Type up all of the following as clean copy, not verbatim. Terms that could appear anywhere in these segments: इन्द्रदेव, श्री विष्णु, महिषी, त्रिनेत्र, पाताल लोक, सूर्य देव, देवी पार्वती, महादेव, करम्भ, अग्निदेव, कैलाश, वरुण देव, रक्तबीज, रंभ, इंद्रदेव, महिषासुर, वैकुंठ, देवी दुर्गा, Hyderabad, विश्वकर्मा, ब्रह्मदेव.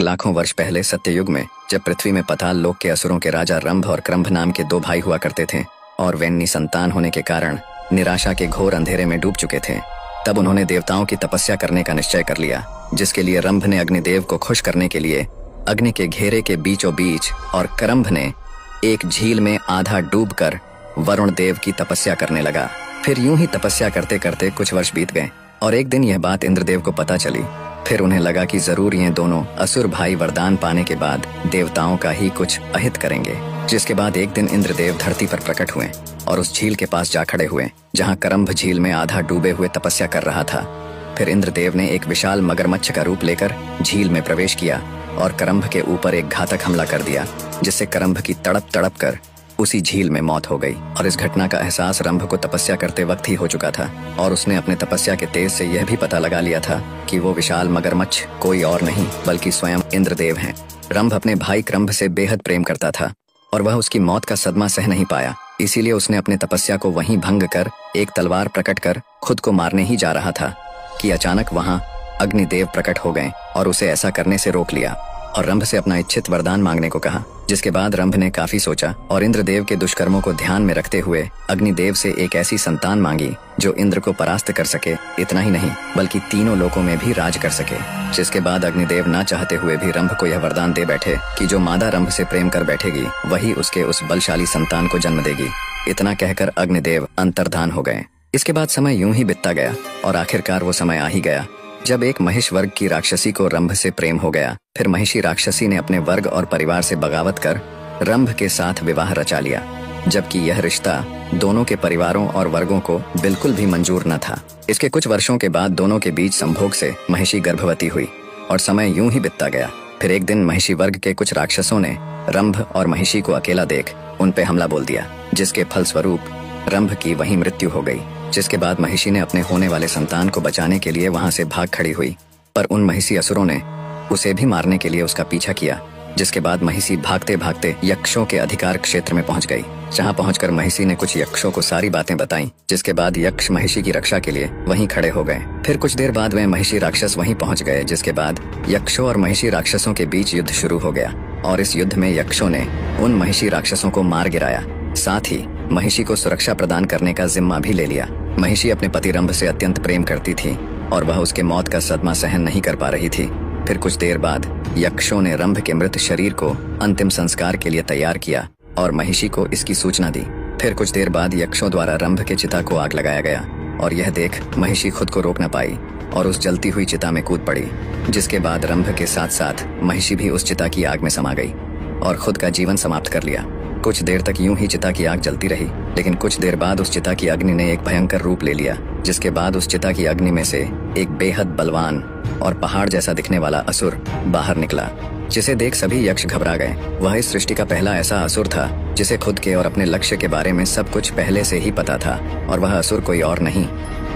लाखों वर्ष पहले सत्ययुग में जब पृथ्वी में पाताल लोक के असुरों के राजा रंभ और करम्भ नाम के दो भाई हुआ करते थे और वे निसंतान होने के कारण निराशा के घोर अंधेरे में डूब चुके थे, तब उन्होंने देवताओं की तपस्या करने का निश्चय कर लिया, जिसके लिए रंभ ने अग्निदेव को खुश करने के लिए अग्नि के घेरे के बीचों बीच और करम्भ ने एक झील में आधा डूबकर वरुण देव की तपस्या करने लगा। फिर यूं ही तपस्या करते करते कुछ वर्ष बीत गए और एक दिन यह बात इंद्रदेव को पता चली। फिर उन्हें लगा कि जरूर ये दोनों असुर भाई वरदान पाने के बाद देवताओं का ही कुछ अहित करेंगे, जिसके बाद एक दिन इंद्रदेव धरती पर प्रकट हुए और उस झील के पास जा खड़े हुए जहाँ करम्भ झील में आधा डूबे हुए तपस्या कर रहा था। फिर इंद्रदेव ने एक विशाल मगरमच्छ का रूप लेकर झील में प्रवेश किया और करम्भ के ऊपर एक घातक हमला कर दिया, जिससे करम्भ की तड़प तड़प कर उसी झील में मौत हो गई। और इस घटना का एहसास रंभ को तपस्या करते वक्त ही हो चुका था और उसने अपने तपस्या के तेज से यह भी पता लगा लिया था कि वो विशाल मगरमच्छ कोई और नहीं बल्कि स्वयं इंद्रदेव हैं। रंभ अपने भाई करम्भ से बेहद प्रेम करता था और वह उसकी मौत का सदमा सह नहीं पाया, इसीलिए उसने अपने तपस्या को वहीं भंग कर एक तलवार प्रकट कर खुद को मारने ही जा रहा था कि अचानक वहाँ अग्निदेव प्रकट हो गए और उसे ऐसा करने से रोक लिया और रंभ से अपना इच्छित वरदान मांगने को कहा। जिसके बाद रंभ ने काफी सोचा और इंद्रदेव के दुष्कर्मों को ध्यान में रखते हुए अग्निदेव से एक ऐसी संतान मांगी जो इंद्र को परास्त कर सके, इतना ही नहीं बल्कि तीनों लोकों में भी राज कर सके। जिसके बाद अग्निदेव ना चाहते हुए भी रंभ को यह वरदान दे बैठे कि जो मादा रंभ से प्रेम कर बैठेगी वही उसके उस बलशाली संतान को जन्म देगी। इतना कहकर अग्निदेव अंतर्धान हो गए। इसके बाद समय यूं ही बीतता गया और आखिरकार वो समय आ ही गया जब एक महिष वर्ग की राक्षसी को रंभ से प्रेम हो गया। फिर महिषी राक्षसी ने अपने वर्ग और परिवार से बगावत कर रंभ के साथ विवाह रचा लिया, जबकि यह रिश्ता दोनों के परिवारों और वर्गों को बिल्कुल भी मंजूर न था। इसके कुछ वर्षों के बाद दोनों के बीच संभोग से महिषी गर्भवती हुई और समय यूं ही बीतता गया। फिर एक दिन महिषी वर्ग के कुछ राक्षसों ने रंभ और महिषी को अकेला देख उन पे हमला बोल दिया, जिसके फलस्वरूप रंभ की वहीं मृत्यु हो गई। जिसके बाद महिषी ने अपने होने वाले संतान को बचाने के लिए वहां से भाग खड़ी हुई, पर उन महिषी असुरों ने उसे भी मारने के लिए उसका पीछा किया। जिसके बाद महिषी भागते भागते यक्षों के अधिकार क्षेत्र में पहुंच गई, जहां पहुंचकर महिषी ने कुछ यक्षों को सारी बातें बताई। जिसके बाद यक्ष महिषी की रक्षा के लिए वहीं खड़े हो गए। फिर कुछ देर बाद वे महिषी राक्षस वहीं पहुंच गए, जिसके बाद यक्षों और महिषी राक्षसों के बीच युद्ध शुरू हो गया और इस युद्ध में यक्षों ने उन महिषी राक्षसों को मार गिराया, साथ ही महिषी को सुरक्षा प्रदान करने का जिम्मा भी ले लिया। महिषी अपने पति रंभ से अत्यंत प्रेम करती थी और वह उसके मौत का सदमा सहन नहीं कर पा रही थी। फिर कुछ देर बाद यक्षों ने रंभ के मृत शरीर को अंतिम संस्कार के लिए तैयार किया और महिषी को इसकी सूचना दी। फिर कुछ देर बाद यक्षों द्वारा रंभ के चिता को आग लगाया गया और यह देख महिषी खुद को रोक न पाई और उस जलती हुई चिता में कूद पड़ी। जिसके बाद रंभ के साथ साथ महिषी भी उस चिता की आग में समा गई और खुद का जीवन समाप्त कर लिया। कुछ देर तक यूं ही चिता की आग जलती रही, लेकिन कुछ देर बाद उस चिता की अग्नि ने एक भयंकर रूप ले लिया। जिसके बाद उस चिता की अग्नि में से एक बेहद बलवान और पहाड़ जैसा दिखने वाला असुर बाहर निकला, जिसे देख सभी यक्ष घबरा गए। वह इस सृष्टि का पहला ऐसा असुर था जिसे खुद के और अपने लक्ष्य के बारे में सब कुछ पहले से ही पता था और वह असुर कोई और नहीं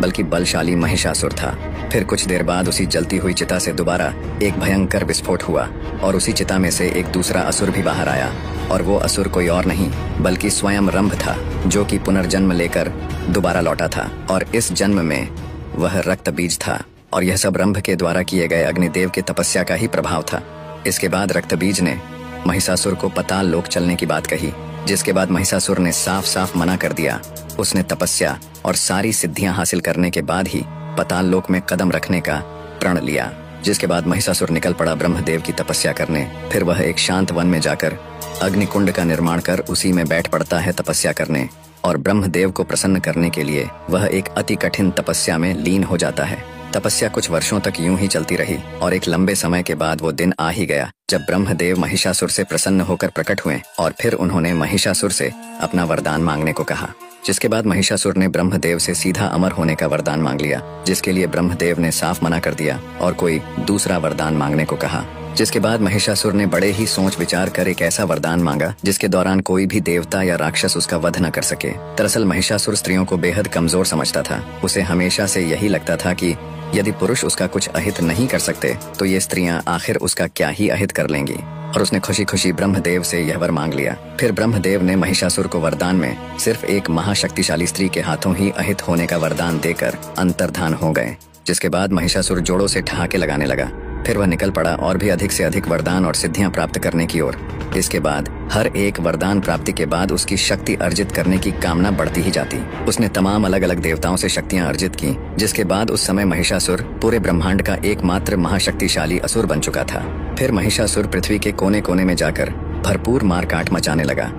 बल्कि बलशाली महिषासुर था। फिर कुछ देर बाद उसी जलती हुई चिता से दोबारा एक भयंकर विस्फोट हुआ और उसी चिता में से एक दूसरा असुर भी बाहर आया और वो असुर कोई और नहीं बल्कि स्वयं रंभ था, जो कि पुनर्जन्म लेकर दोबारा लौटा था और इस जन्म में वह रक्तबीज था। और यह सब रंभ के द्वारा किए गए अग्निदेव के तपस्या का ही प्रभाव था। इसके बाद रक्तबीज ने महिषासुर को पाताल लोक चलने की बात कही, जिसके बाद महिषासुर ने साफ साफ मना कर दिया। उसने तपस्या और सारी सिद्धियां हासिल करने के बाद ही पाताल लोक में कदम रखने का प्रण लिया। जिसके बाद महिषासुर निकल पड़ा ब्रह्मदेव की तपस्या करने। फिर वह एक शांत वन में जाकर अग्निकुंड का निर्माण कर उसी में बैठ पड़ता है तपस्या करने और ब्रह्मदेव को प्रसन्न करने के लिए वह एक अति कठिन तपस्या में लीन हो जाता है। तपस्या कुछ वर्षों तक यूं ही चलती रही और एक लंबे समय के बाद वो दिन आ ही गया जब ब्रह्मदेव महिषासुर से प्रसन्न होकर प्रकट हुए और फिर उन्होंने महिषासुर से अपना वरदान मांगने को कहा। जिसके बाद महिषासुर ने ब्रह्मदेव से सीधा अमर होने का वरदान मांग लिया, जिसके लिए ब्रह्मदेव ने साफ मना कर दिया और कोई दूसरा वरदान मांगने को कहा। जिसके बाद महिषासुर ने बड़े ही सोच विचार कर एक ऐसा वरदान मांगा जिसके दौरान कोई भी देवता या राक्षस उसका वध न कर सके। दरअसल महिषासुर स्त्रियों को बेहद कमजोर समझता था। उसे हमेशा से यही लगता था कि यदि पुरुष उसका कुछ अहित नहीं कर सकते तो ये स्त्रियां आखिर उसका क्या ही अहित कर लेंगी। और उसने खुशी खुशी ब्रह्मदेव से यह वर मांग लिया। फिर ब्रह्मदेव ने महिषासुर को वरदान में सिर्फ एक महाशक्तिशाली स्त्री के हाथों ही अहित होने का वरदान देकर अंतर्धान हो गए। जिसके बाद महिषासुर जोड़ों से ठहाके लगाने लगा फिर वह निकल पड़ा और भी अधिक से अधिक वरदान और सिद्धियां प्राप्त करने की ओर। इसके बाद हर एक वरदान प्राप्ति के बाद उसकी शक्ति अर्जित करने की कामना बढ़ती ही जाती। उसने तमाम अलग अलग देवताओं से शक्तियां अर्जित की, जिसके बाद उस समय महिषासुर पूरे ब्रह्मांड का एकमात्र महाशक्तिशाली असुर बन चुका था। फिर महिषासुर पृथ्वी के कोने कोने में जाकर भरपूर मारकाट मचाने लगा।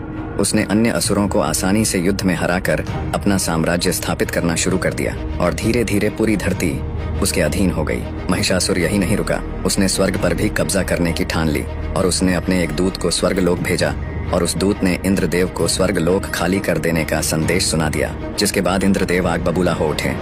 उसने अन्य असुरों को आसानी से युद्ध में हराकर अपना साम्राज्य स्थापित करना शुरू कर दिया और धीरे धीरे पूरी धरती उसके अधीन हो गई। महिषासुर यही नहीं रुका, उसने स्वर्ग पर भी कब्जा करने की ठान ली और उसने अपने एक दूत को स्वर्गलोक भेजा और उस दूत ने इंद्रदेव को स्वर्गलोक खाली कर देने का संदेश सुना दिया, जिसके बाद इंद्रदेव आग बबूला हो उठे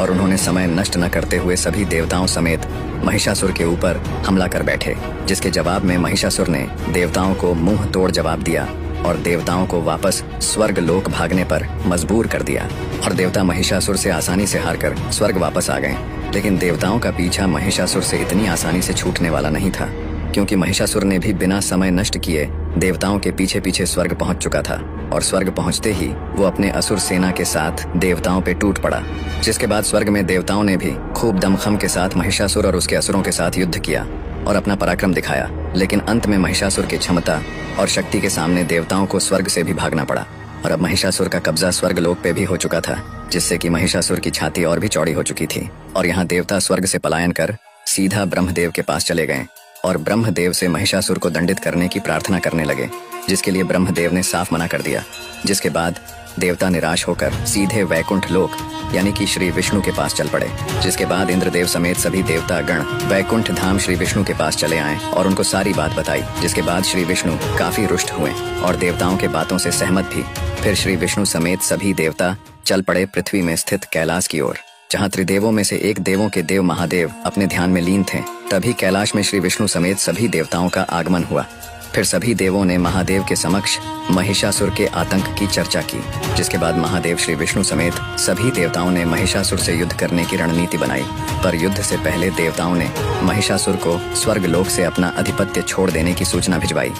और उन्होंने समय नष्ट न करते हुए सभी देवताओं समेत महिषासुर के ऊपर हमला कर बैठे, जिसके जवाब में महिषासुर ने देवताओं को मुंह तोड़ जवाब दिया और देवताओं को वापस स्वर्गलोक भागने पर मजबूर कर दिया और देवता महिषासुर से आसानी से हारकर स्वर्ग वापस आ गए। लेकिन देवताओं का पीछा महिषासुर से इतनी आसानी से छूटने वाला नहीं था, क्योंकि महिषासुर ने भी बिना समय नष्ट किए देवताओं के पीछे पीछे स्वर्ग पहुंच चुका था और स्वर्ग पहुंचते ही वो अपने असुर सेना के साथ देवताओं पे टूट पड़ा, जिसके बाद स्वर्ग में देवताओं ने भी खूब दमखम के साथ महिषासुर और उसके असुरों के साथ युद्ध किया और अपना पराक्रम दिखाया। लेकिन अंत में महिषासुर की क्षमता और शक्ति के सामने देवताओं को स्वर्ग से भी भागना पड़ा और अब महिषासुर का कब्जा स्वर्गलोक पे भी हो चुका था, जिससे कि महिषासुर की छाती और भी चौड़ी हो चुकी थी। और यहाँ देवता स्वर्ग से पलायन कर सीधा ब्रह्मदेव के पास चले गए और ब्रह्मदेव से महिषासुर को दंडित करने की प्रार्थना करने लगे, जिसके लिए ब्रह्मदेव ने साफ मना कर दिया। जिसके बाद देवता निराश होकर सीधे वैकुंठ लोक यानी कि श्री विष्णु के पास चल पड़े, जिसके बाद इंद्रदेव समेत सभी देवता गण वैकुंठ धाम श्री विष्णु के पास चले आए और उनको सारी बात बताई, जिसके बाद श्री विष्णु काफी रुष्ट हुए और देवताओं के बातों से सहमत भी। फिर श्री विष्णु समेत सभी देवता चल पड़े पृथ्वी में स्थित कैलाश की ओर, जहाँ त्रिदेवों में से एक देवों के देव महादेव अपने ध्यान में लीन थे। तभी कैलाश में श्री विष्णु समेत सभी देवताओं का आगमन हुआ। फिर सभी देवों ने महादेव के समक्ष महिषासुर के आतंक की चर्चा की, जिसके बाद महादेव श्री विष्णु समेत सभी देवताओं ने महिषासुर से युद्ध करने की रणनीति बनाई। पर युद्ध से पहले देवताओं ने महिषासुर को स्वर्गलोक से अपना आधिपत्य छोड़ देने की सूचना भिजवाई,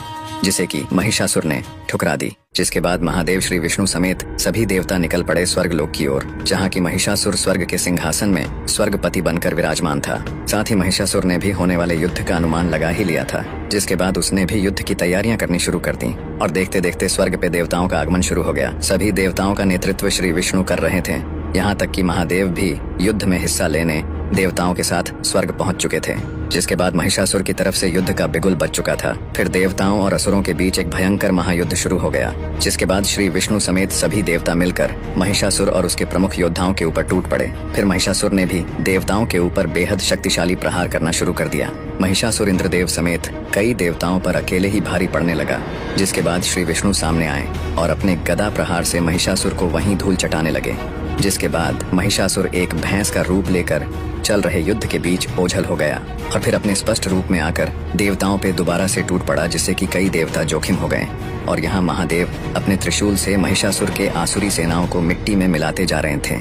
जिसे कि महिषासुर ने ठुकरा दी। जिसके बाद महादेव श्री विष्णु समेत सभी देवता निकल पड़े स्वर्गलोक की ओर, जहाँ की महिषासुर स्वर्ग के सिंहासन में स्वर्गपति बनकर विराजमान था। साथ ही महिषासुर ने भी होने वाले युद्ध का अनुमान लगा ही लिया था, जिसके बाद उसने भी युद्ध की तैयारियां करनी शुरू कर दी और देखते देखते स्वर्ग पे देवताओं का आगमन शुरू हो गया। सभी देवताओं का नेतृत्व श्री विष्णु कर रहे थे, यहाँ तक कि महादेव भी युद्ध में हिस्सा लेने देवताओं के साथ स्वर्ग पहुंच चुके थे। जिसके बाद महिषासुर की तरफ से युद्ध का बिगुल बज चुका था। फिर देवताओं और असुरों के बीच एक भयंकर महायुद्ध शुरू हो गया, जिसके बाद श्री विष्णु समेत सभी देवता मिलकर महिषासुर और उसके प्रमुख योद्धाओं के ऊपर टूट पड़े। फिर महिषासुर ने भी देवताओं के ऊपर बेहद शक्तिशाली प्रहार करना शुरू कर दिया। महिषासुर इंद्रदेव समेत कई देवताओं पर अकेले ही भारी पड़ने लगा, जिसके बाद श्री विष्णु सामने आए और अपने गदा प्रहार से महिषासुर को वहीं धूल चटाने लगे। जिसके बाद महिषासुर एक भैंस का रूप लेकर चल रहे युद्ध के बीच ओझल हो गया और फिर अपने स्पष्ट रूप में आकर देवताओं पे दोबारा से टूट पड़ा, जिससे कि कई देवता जोखिम हो गए। और यहाँ महादेव अपने त्रिशूल से महिषासुर के आसुरी सेनाओं को मिट्टी में मिलाते जा रहे थे।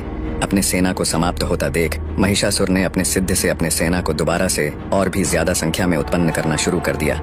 अपने सेना को समाप्त होता देख महिषासुर ने अपने सिद्ध से अपने सेना को दोबारा से और भी ज्यादा संख्या में उत्पन्न करना शुरू कर दिया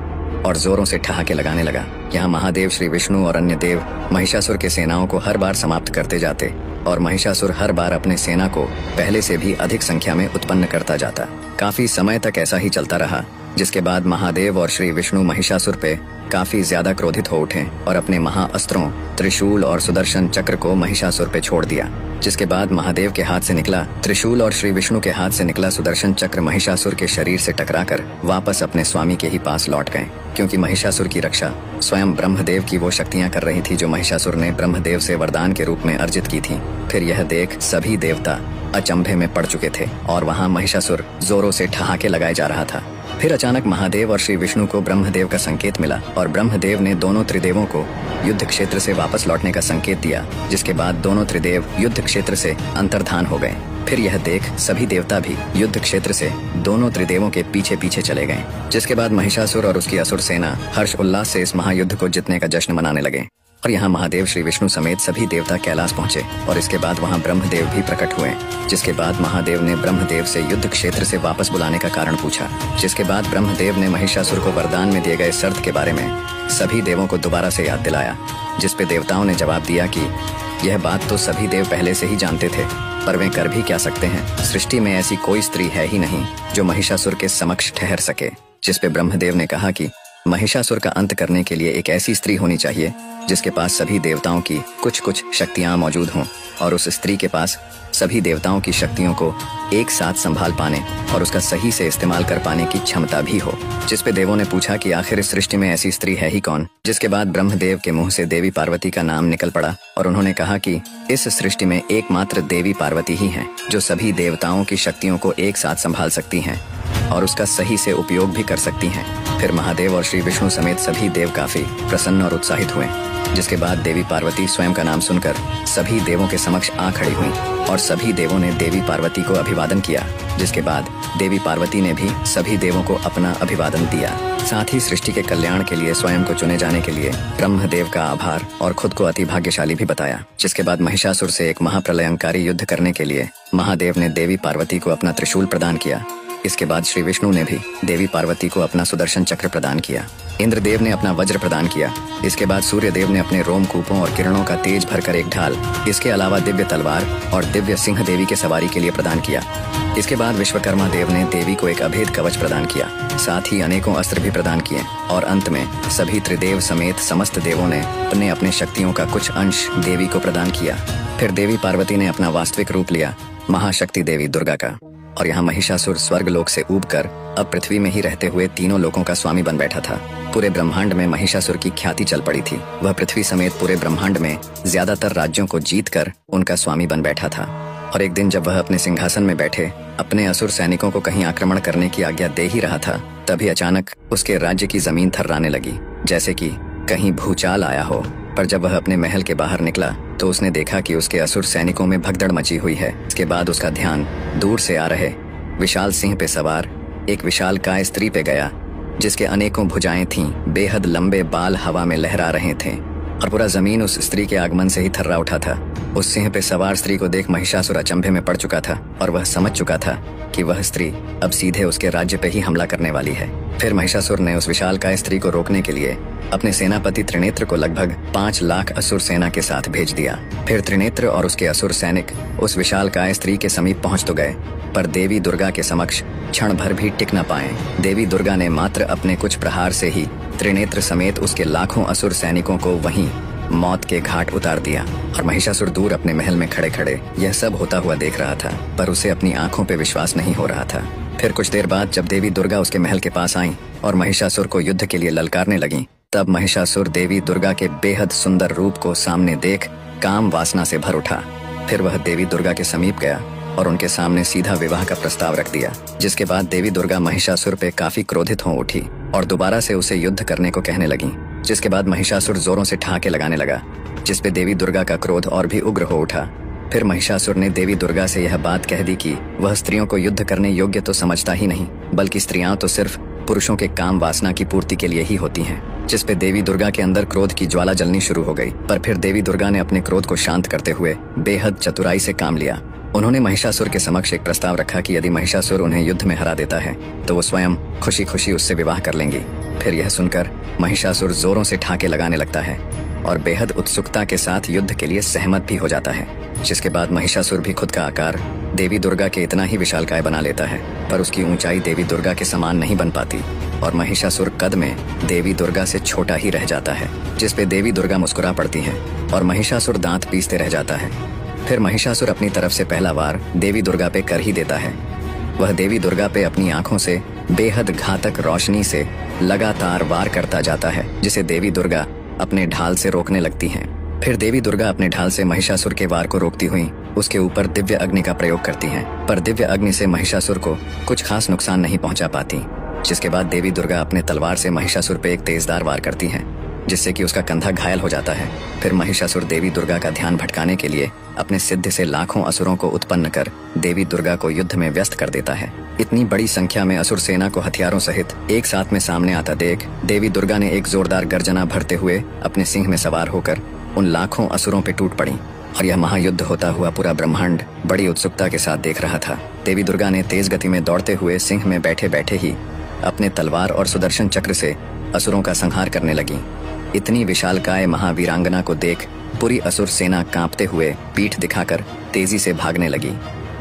और जोरों से ठहाके लगाने लगा। यहाँ महादेव श्री विष्णु और अन्य देव महिषासुर के सेनाओं को हर बार समाप्त करते जाते और महिषासुर हर बार अपने सेना को पहले से भी अधिक संख्या में उत्पन्न करता जाता। काफी समय तक ऐसा ही चलता रहा, जिसके बाद महादेव और श्री विष्णु महिषासुर पे काफी ज्यादा क्रोधित हो उठे और अपने महाअस्त्रों त्रिशूल और सुदर्शन चक्र को महिषासुर पे छोड़ दिया। जिसके बाद महादेव के हाथ से निकला त्रिशूल और श्री विष्णु के हाथ से निकला सुदर्शन चक्र महिषासुर के शरीर से टकराकर वापस अपने स्वामी के ही पास लौट गए, क्योंकि महिषासुर की रक्षा स्वयं ब्रह्मदेव की वो शक्तियां कर रही थी जो महिषासुर ने ब्रह्मदेव से वरदान के रूप में अर्जित की थी। फिर यह देख सभी देवता अचंभे में पड़ चुके थे और वहाँ महिषासुर जोरों से ठहाके लगाए जा रहा था। फिर अचानक महादेव और श्री विष्णु को ब्रह्मदेव का संकेत मिला और ब्रह्मदेव ने दोनों त्रिदेवों को युद्ध क्षेत्र से वापस लौटने का संकेत दिया, जिसके बाद दोनों त्रिदेव युद्ध क्षेत्र से अंतर्धान हो गए। फिर यह देख सभी देवता भी युद्ध क्षेत्र से दोनों त्रिदेवों के पीछे पीछे चले गए। जिसके बाद महिषासुर और उसकी असुर सेना हर्ष उल्लास से इस महायुद्ध को जीतने का जश्न मनाने लगे। और यहाँ महादेव श्री विष्णु समेत सभी देवता कैलाश पहुँचे और इसके बाद वहाँ ब्रह्मदेव भी प्रकट हुए, जिसके बाद महादेव ने ब्रह्मदेव से युद्ध क्षेत्र से वापस बुलाने का कारण पूछा, जिसके बाद ब्रह्मदेव ने महिषासुर को वरदान में दिए गए शर्त के बारे में सभी देवों को दोबारा से याद दिलाया, जिसपे देवताओं ने जवाब दिया कि यह बात तो सभी देव पहले से ही जानते थे, पर वे कर भी क्या सकते हैं, सृष्टि में ऐसी कोई स्त्री है ही नहीं जो महिषासुर के समक्ष ठहर सके। जिसपे ब्रह्मदेव ने कहा कि महिषासुर का अंत करने के लिए एक ऐसी स्त्री होनी चाहिए जिसके पास सभी देवताओं की कुछ कुछ शक्तियां मौजूद हों और उस स्त्री के पास सभी देवताओं की शक्तियों को एक साथ संभाल पाने और उसका सही से इस्तेमाल कर पाने की क्षमता भी हो। जिसपे देवों ने पूछा कि आखिर इस सृष्टि में ऐसी स्त्री है ही कौन, जिसके बाद ब्रह्मदेव के मुंह से देवी पार्वती का नाम निकल पड़ा और उन्होंने कहा कि इस सृष्टि में एकमात्र देवी पार्वती ही है जो सभी देवताओं की शक्तियों को एक साथ संभाल सकती है और उसका सही से उपयोग भी कर सकती हैं। फिर महादेव और श्री विष्णु समेत सभी देव काफी प्रसन्न और उत्साहित हुए, जिसके बाद देवी पार्वती स्वयं का नाम सुनकर सभी देवों के समक्ष आ खड़ी हुई और सभी देवों ने देवी पार्वती को अभिवादन किया, जिसके बाद देवी पार्वती ने भी सभी देवों को अपना अभिवादन दिया। साथ ही सृष्टि के कल्याण के लिए स्वयं को चुने जाने के लिए ब्रह्मदेव का आभार और खुद को अति भाग्यशाली भी बताया। जिसके बाद महिषासुर से एक महाप्रलयंकारी युद्ध करने के लिए महादेव ने देवी पार्वती को अपना त्रिशूल प्रदान किया। इसके बाद श्री विष्णु ने भी देवी पार्वती को अपना सुदर्शन चक्र प्रदान किया, इंद्रदेव ने अपना वज्र प्रदान किया, इसके बाद सूर्य देव ने अपने रोमकूपों और किरणों का तेज भरकर एक ढाल, इसके अलावा दिव्य तलवार और दिव्य सिंह देवी के सवारी के लिए प्रदान किया। इसके बाद विश्वकर्मा देव ने देवी को एक अभेद कवच प्रदान किया, साथ ही अनेकों अस्त्र भी प्रदान किए और अंत में सभी त्रिदेव समेत समस्त देवों ने अपने अपने शक्तियों का कुछ अंश देवी को प्रदान किया। फिर देवी पार्वती ने अपना वास्तविक रूप लिया महाशक्ति देवी दुर्गा का और यहाँ महिषासुर स्वर्ग लोक से ऊबकर अब पृथ्वी में ही रहते हुए तीनों लोकों का स्वामी बन बैठा था। पूरे ब्रह्मांड में महिषासुर की ख्याति चल पड़ी थी, वह पृथ्वी समेत पूरे ब्रह्मांड में ज्यादातर राज्यों को जीतकर उनका स्वामी बन बैठा था। और एक दिन जब वह अपने सिंहासन में बैठे अपने असुर सैनिकों को कहीं आक्रमण करने की आज्ञा दे ही रहा था, तभी अचानक उसके राज्य की जमीन थर्राने लगी जैसे कि कहीं भूचाल आया हो। पर जब वह अपने महल के बाहर निकला तो उसने देखा कि उसके असुर सैनिकों में भगदड़ मची हुई है। इसके बाद उसका ध्यान दूर से आ रहे विशाल सिंह पे सवार एक विशालकाय स्त्री पे गया, जिसके अनेकों भुजाएं थीं, बेहद लंबे बाल हवा में लहरा रहे थे और पूरा जमीन उस स्त्री के आगमन से ही थर्रा उठा था। उस सिंह पे सवार स्त्री को देख महिषासुर अचंभे में पड़ चुका था और वह समझ चुका था कि वह स्त्री अब सीधे उसके राज्य पे ही हमला करने वाली है। फिर महिषासुर ने उस विशालकाय स्त्री को रोकने के लिए अपने सेनापति त्रिनेत्र को लगभग 5 लाख असुर सेना के साथ भेज दिया। फिर त्रिनेत्र और उसके असुर सैनिक उस विशालकाय स्त्री के समीप पहुंच तो गए, पर देवी दुर्गा के समक्ष क्षण भर भी टिक न पाए। देवी दुर्गा ने मात्र अपने कुछ प्रहार से ही त्रिनेत्र समेत उसके लाखों असुर सैनिकों को वहीं मौत के घाट उतार दिया और महिषासुर दूर अपने महल में खड़े खड़े यह सब होता हुआ देख रहा था, पर उसे अपनी आंखों पे विश्वास नहीं हो रहा था। फिर कुछ देर बाद जब देवी दुर्गा उसके महल के पास आईं और महिषासुर को युद्ध के लिए ललकारने लगीं, तब महिषासुर देवी दुर्गा के बेहद सुंदर रूप को सामने देख काम वासना से भर उठा। फिर वह देवी दुर्गा के समीप गया और उनके सामने सीधा विवाह का प्रस्ताव रख दिया, जिसके बाद देवी दुर्गा महिषासुर पे काफी क्रोधित हो उठी और दोबारा से उसे युद्ध करने को कहने लगी, जिसके बाद महिषासुर जोरों से ठहाके लगाने लगा, जिसपे देवी दुर्गा का क्रोध और भी उग्र हो उठा। फिर महिषासुर ने देवी दुर्गा से यह बात कह दी कि वह स्त्रियों को युद्ध करने योग्य तो समझता ही नहीं, बल्कि स्त्रियां तो सिर्फ पुरुषों के काम वासना की पूर्ति के लिए ही होती हैं। जिसपे देवी दुर्गा के अंदर क्रोध की ज्वाला जलनी शुरू हो गई, पर फिर देवी दुर्गा ने अपने क्रोध को शांत करते हुए बेहद चतुराई से काम लिया। उन्होंने महिषासुर के समक्ष एक प्रस्ताव रखा कि यदि महिषासुर उन्हें युद्ध में हरा देता है तो वो स्वयं खुशी खुशी उससे विवाह कर लेंगी। फिर यह सुनकर महिषासुर जोरों से ठाके लगाने लगता है और बेहद उत्सुकता के साथ युद्ध के लिए सहमत भी हो जाता है, जिसके बाद महिषासुर भी खुद का आकार देवी दुर्गा के इतना ही विशालकाय बना लेता है, पर उसकी ऊंचाई देवी दुर्गा के समान नहीं बन पाती और महिषासुर कद में देवी दुर्गा से छोटा ही रह जाता है, जिसपे देवी दुर्गा मुस्कुरा पड़ती है और महिषासुर दांत पीसते रह जाता है। फिर महिषासुर अपनी तरफ से पहला वार देवी दुर्गा पे कर ही देता है। वह देवी दुर्गा पे अपनी आंखों से बेहद घातक रोशनी से लगातार वार करता जाता है, जिसे देवी दुर्गा अपने ढाल से रोकने लगती हैं। फिर देवी दुर्गा अपने ढाल से महिषासुर के वार को रोकती हुई उसके ऊपर दिव्य अग्नि का प्रयोग करती हैं, पर दिव्य अग्नि से महिषासुर को कुछ खास नुकसान नहीं पहुंचा पाती। जिसके बाद देवी दुर्गा अपने तलवार से महिषासुर पे एक तेजदार वार करती हैं, जिससे कि उसका कंधा घायल हो जाता है। फिर महिषासुर देवी दुर्गा का ध्यान भटकाने के लिए अपने सिद्ध से लाखों असुरों को उत्पन्न कर देवी दुर्गा को युद्ध में व्यस्त कर देता है। इतनी बड़ी संख्या में असुर सेना को हथियारों सहित एक साथ में सामने आता देख देवी दुर्गा ने एक जोरदार गर्जना भरते हुए अपने सिंह में सवार होकर उन लाखों असुरों पर टूट पड़ी और यह महायुद्ध होता हुआ पूरा ब्रह्मांड बड़ी उत्सुकता के साथ देख रहा था। देवी दुर्गा ने तेज गति में दौड़ते हुए सिंह में बैठे बैठे ही अपने तलवार और सुदर्शन चक्र से असुरों का संहार करने लगी। इतनी विशालकाय महावीरांगना को देख पूरी असुर सेना कांपते हुए पीठ दिखाकर तेजी से भागने लगी,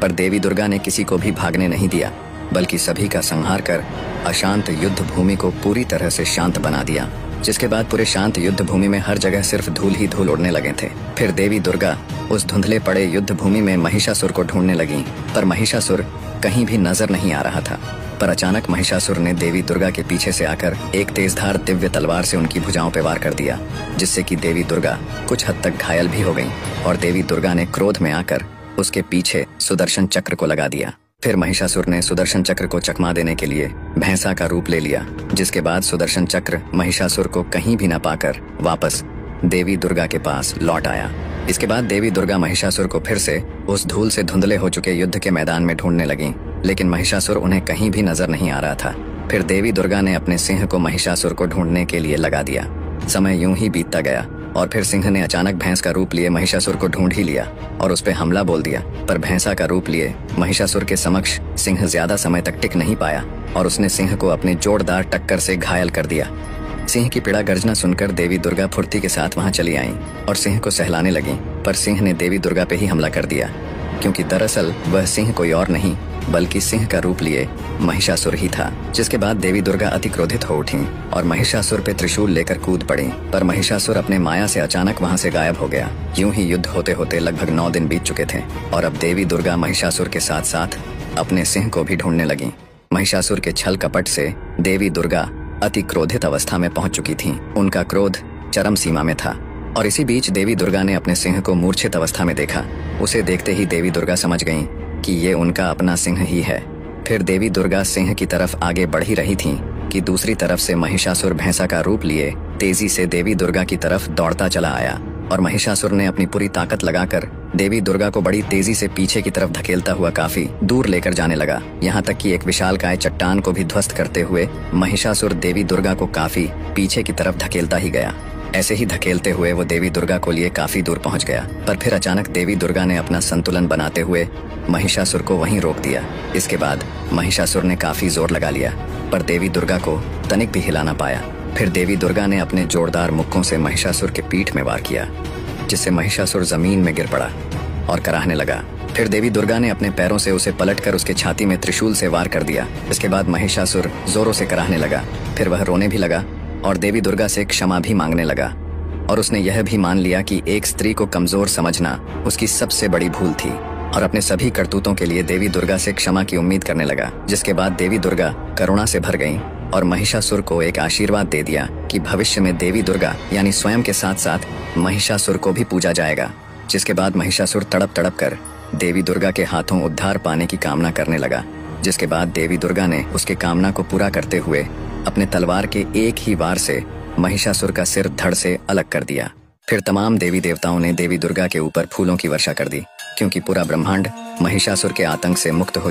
पर देवी दुर्गा ने किसी को भी भागने नहीं दिया बल्कि सभी का संहार कर अशांत युद्ध भूमि को पूरी तरह से शांत बना दिया। जिसके बाद पूरे शांत युद्ध भूमि में हर जगह सिर्फ धूल ही धूल उड़ने लगे थे। फिर देवी दुर्गा उस धुंधले पड़े युद्ध भूमि में महिषासुर को ढूंढने लगी, पर महिषासुर कहीं भी नजर नहीं आ रहा था। पर अचानक महिषासुर ने देवी दुर्गा के पीछे से आकर एक तेजधार दिव्य तलवार से उनकी भुजाओं पर वार कर दिया, जिससे कि देवी दुर्गा कुछ हद तक घायल भी हो गईं और देवी दुर्गा ने क्रोध में आकर उसके पीछे सुदर्शन चक्र को लगा दिया। फिर महिषासुर ने सुदर्शन चक्र को चकमा देने के लिए भैंसा का रूप ले लिया, जिसके बाद सुदर्शन चक्र महिषासुर को कहीं भी न पाकर वापस देवी दुर्गा के पास लौट आया। इसके बाद देवी दुर्गा महिषासुर को फिर से उस धूल से धुंधले हो चुके युद्ध के मैदान में ढूंढने लगी, लेकिन महिषासुर उन्हें कहीं भी नजर नहीं आ रहा था। फिर देवी दुर्गा ने अपने सिंह को महिषासुर को ढूंढने के लिए लगा दिया। समय यूं ही बीतता गया और फिर सिंह ने अचानक भैंस का रूप लिए महिषासुर को ढूंढ ही लिया और उस पर हमला बोल दिया, पर भैंसा का रूप लिए महिषासुर के समक्ष सिंह ज्यादा समय तक टिक नहीं पाया और उसने सिंह को अपने जोरदार टक्कर से घायल कर दिया। सिंह की पीड़ा गर्जना सुनकर देवी दुर्गा फुर्ती के साथ वहां चली आईं और सिंह को सहलाने लगीं, पर सिंह ने देवी दुर्गा पे ही हमला कर दिया, क्योंकि दरअसल वह सिंह कोई और नहीं बल्कि सिंह का रूप लिए महिषासुर ही था। जिसके बाद देवी दुर्गा अति क्रोधित हो उठीं और महिषासुर पे त्रिशूल लेकर कूद पड़ीं, पर महिषासुर अपने माया से अचानक वहां से गायब हो गया। यूं ही युद्ध होते होते लगभग 9 दिन बीत चुके थे और अब देवी दुर्गा महिषासुर के साथ साथ अपने सिंह को भी ढूंढने लगी। महिषासुर के छल कपट से देवी दुर्गा अति क्रोधित अवस्था में पहुंच चुकी थीं। उनका क्रोध चरम सीमा में था और इसी बीच देवी दुर्गा ने अपने सिंह को मूर्छित अवस्था में देखा। उसे देखते ही देवी दुर्गा समझ गईं कि ये उनका अपना सिंह ही है। फिर देवी दुर्गा सिंह की तरफ आगे बढ़ ही रही थीं कि दूसरी तरफ से महिषासुर भैंसा का रूप लिए तेजी से देवी दुर्गा की तरफ दौड़ता चला आया और महिषासुर ने अपनी पूरी ताकत लगाकर देवी दुर्गा को बड़ी तेजी से पीछे की तरफ धकेलता हुआ काफी दूर लेकर जाने लगा, यहाँ तक कि एक विशालकाय चट्टान को भी ध्वस्त करते हुए महिषासुर देवी दुर्गा को काफी पीछे की तरफ धकेलता ही गया। ऐसे ही धकेलते हुए वो देवी दुर्गा को लिए काफी दूर पहुंच गया, पर फिर अचानक देवी दुर्गा ने अपना संतुलन बनाते हुए महिषासुर को वहीं रोक दिया। इसके बाद महिषासुर ने काफी जोर लगा लिया, पर देवी दुर्गा को तनिक भी हिला ना पाया। फिर देवी दुर्गा ने अपने जोरदार मुक्कों से महिषासुर के पीठ में वार किया, जिससे महिषासुर जमीन में गिर पड़ा और कराहने लगा। फिर देवी दुर्गा ने अपने पैरों से उसे पलटकर उसके छाती में त्रिशूल से वार कर दिया। इसके बाद महिषासुर जोरों से कराहने लगा। फिर वह रोने भी लगा और देवी दुर्गा से क्षमा भी मांगने लगा और उसने यह भी मान लिया कि एक स्त्री को कमजोर समझना उसकी सबसे बड़ी भूल थी और अपने सभी करतूतों के लिए देवी दुर्गा से क्षमा की उम्मीद करने लगा। जिसके बाद देवी दुर्गा करुणा से भर गईं और महिषासुर को एक आशीर्वाद दे दिया कि भविष्य में देवी दुर्गा यानी स्वयं के साथ साथ महिषासुर को भी पूजा जाएगा। जिसके बाद महिषासुर तड़प तड़प कर देवी दुर्गा के हाथों उद्धार पाने की कामना करने लगा। जिसके बाद देवी दुर्गा ने उसके कामना को पूरा करते हुए अपने तलवार के एक ही वार से महिषासुर का सिर धड़ से अलग कर दिया। फिर तमाम देवी देवताओं ने देवी दुर्गा के ऊपर फूलों की वर्षा कर दी, क्योंकि पूरा ब्रह्मांड महिषासुर के आतंक से मुक्त हो